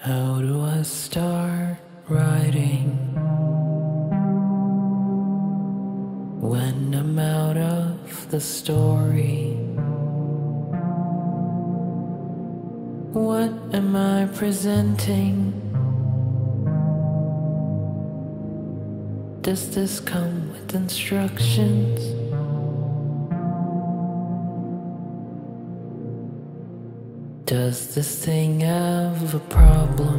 How do I start writing when I'm out of the story? What am I presenting? Does this come with instructions? Does this thing have a problem?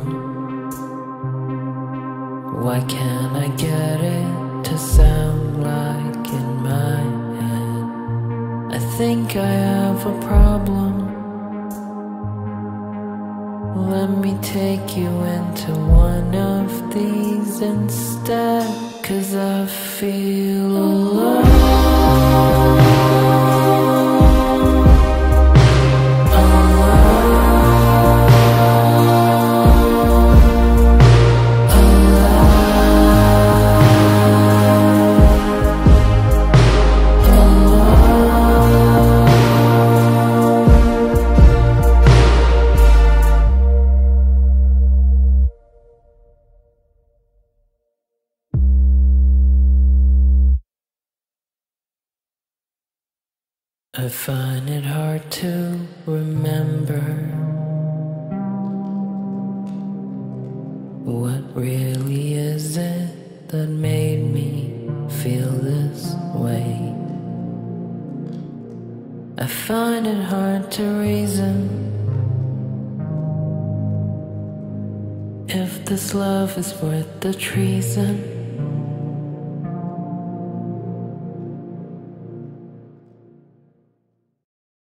Why can't I get it to sound like in my head? I think I have a problem. Let me take you into one of these instead, 'cause I feel alone. I find it hard to remember what really is it that made me feel this way. I find it hard to reason if this love is worth the treason.